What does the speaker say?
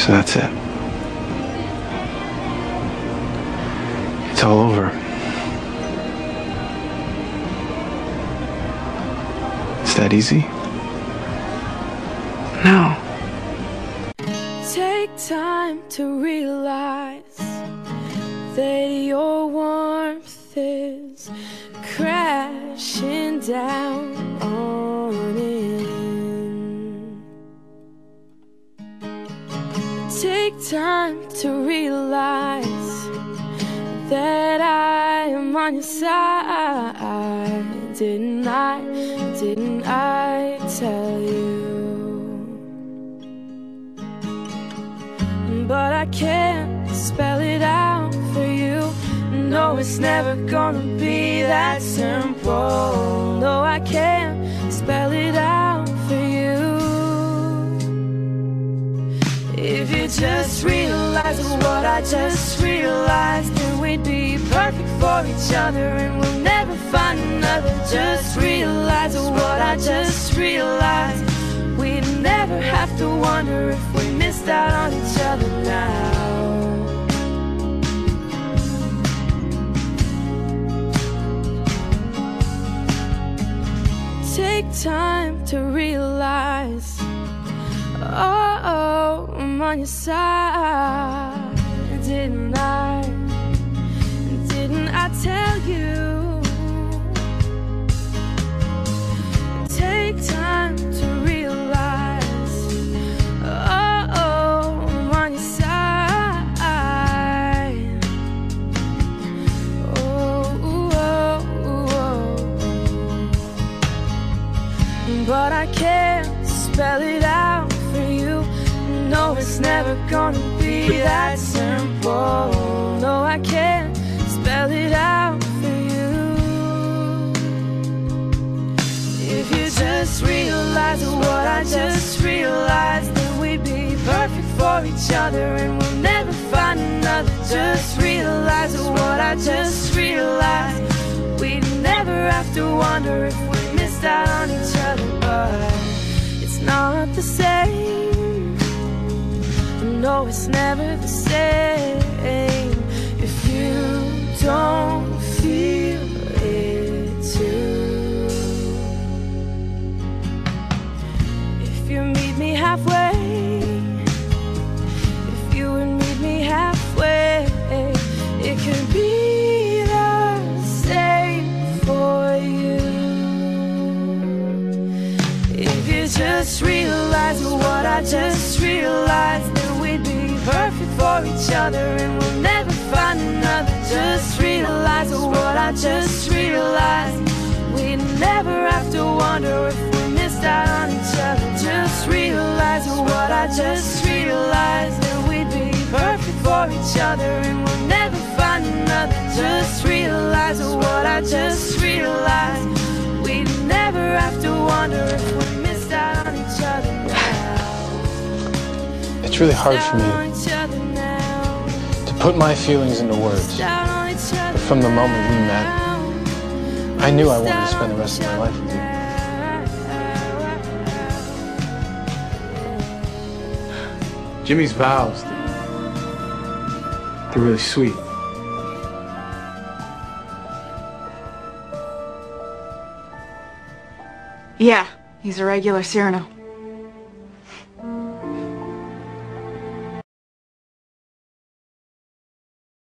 So that's it. It's all over. It's that easy? No. Take time to realize that your warmth is crashing down on in. Take time to realize that I am on your side. Didn't I tell you? But I can't spell it out for you. No, it's never gonna be that simple. No, I can't spell it out for you. If you just realized what I just realized, then we'd be perfect for each other, and we'll never find another. Just realize what I just realized. We'd never have to wonder if we missed out on each other now. Take time to realize, oh, I'm on your side. Didn't I tell you? Take time to realize, oh, I'm on your side. Oh. But I can't spell it out for you. No, it's never gonna be that simple. No, I can't spell it out for you. If you just realize what I just realized, then we'd be perfect for each other, and we'll never find another. Just realize what I just realized. We'd never have to wonder if we missed out on each other, but it's not the same. No, it's never the same. If you don't feel it too, if you meet me halfway, if you would meet me halfway, it could be the same for you. If you just realize what I just realized, perfect for each other, and we'll never find another. Just realize what I just realized. We'd never have to wonder if we missed out on each other. Just realize what I just realized, that we'd be perfect for each other, and we'll never find another. Just realize what I just realized. We'd never have to wonder if we missed out on each other. It's really hard for me to put my feelings into words, but from the moment we met, I knew I wanted to spend the rest of my life with you. Jimmy's vows, they're really sweet. Yeah, he's a regular Cyrano.